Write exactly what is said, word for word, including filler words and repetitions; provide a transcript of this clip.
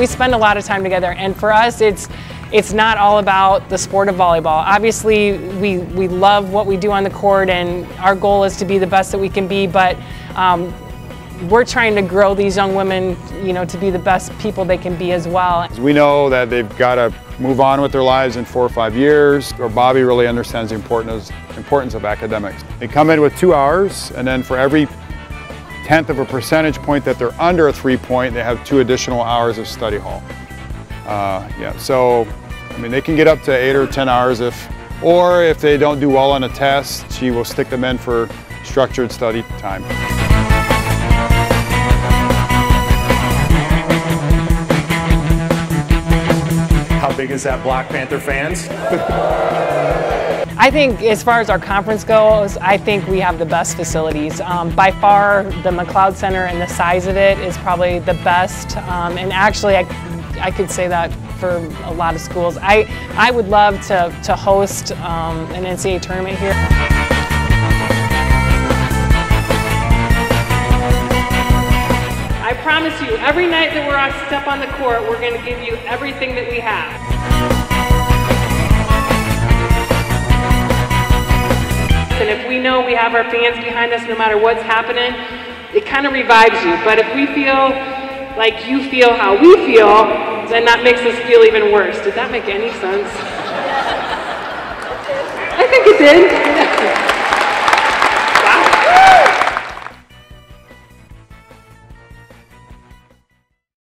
we spend a lot of time together, and for us it's it's not all about the sport of volleyball. Obviously we we love what we do on the court, and our goal is to be the best that we can be, but um, we're trying to grow these young women, you know, to be the best people they can be as well. We know that they've got to move on with their lives in four or five years, or Bobby really understands the importance importance of academics. They come in with two hours, and then for every tenth of a percentage point that they're under a three-point, they have two additional hours of study hall. Uh, yeah, so, I mean, they can get up to eight or ten hours if, or if they don't do well on a test, she will stick them in for structured study time. How big is that block, Panther fans? I think as far as our conference goes, I think we have the best facilities. Um, by far, the McLeod Center and the size of it is probably the best, um, and actually I, I could say that for a lot of schools. I, I would love to, to host um, an N C double A tournament here. I promise you, every night that we're on step on the court, we're going to give you everything that we have. And if we know we have our fans behind us no matter what's happening, it kind of revives you. But if we feel like you feel how we feel, then that makes us feel even worse. Did that make any sense? I think it did.